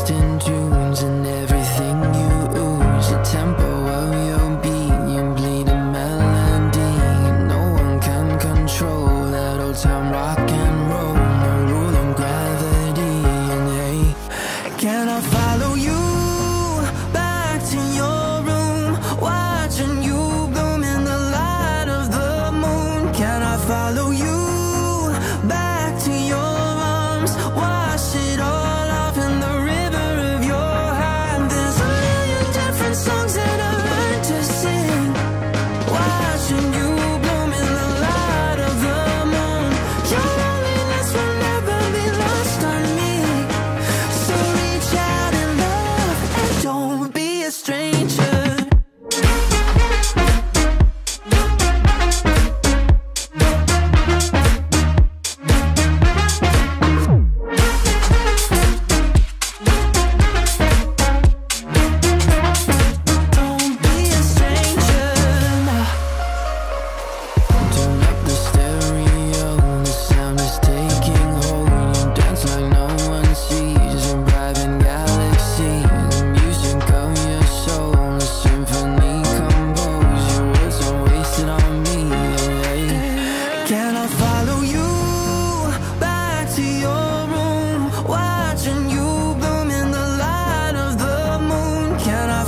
lost in dunes, and everything you ooze, the tempo of your beat, you bleed a melody. No one can control that old time rock and roll, no rule of gravity. And hey, can I follow you back to your room, watching you bloom in the light of the moon? Can I follow you back to your arms, wash it all?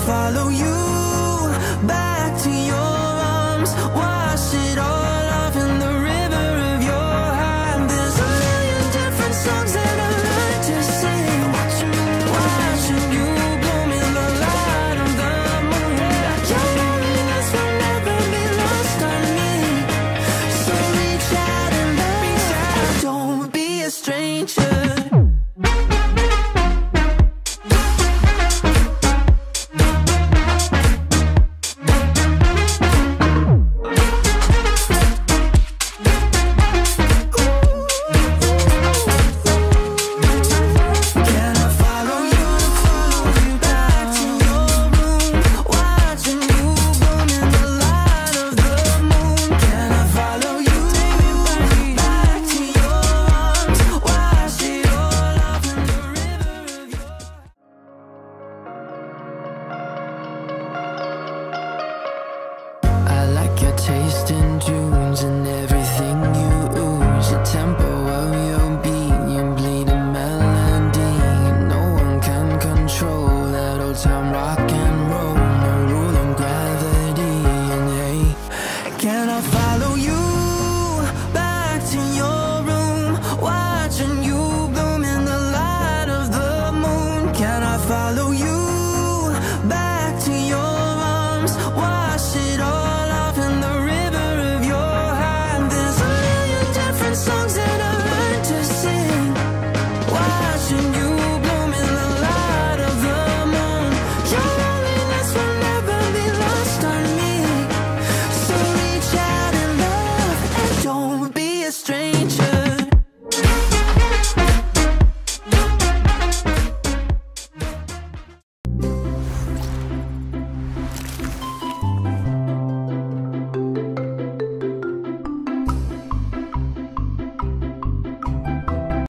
Follow you back to your arms, wash it all off in the river of your heart. There's a million different songs that I learned to sing, watching you bloom in the light of the moon. Your loneliness will never be lost on me, so reach out and love, don't be a stranger. Taste in dunes and everything.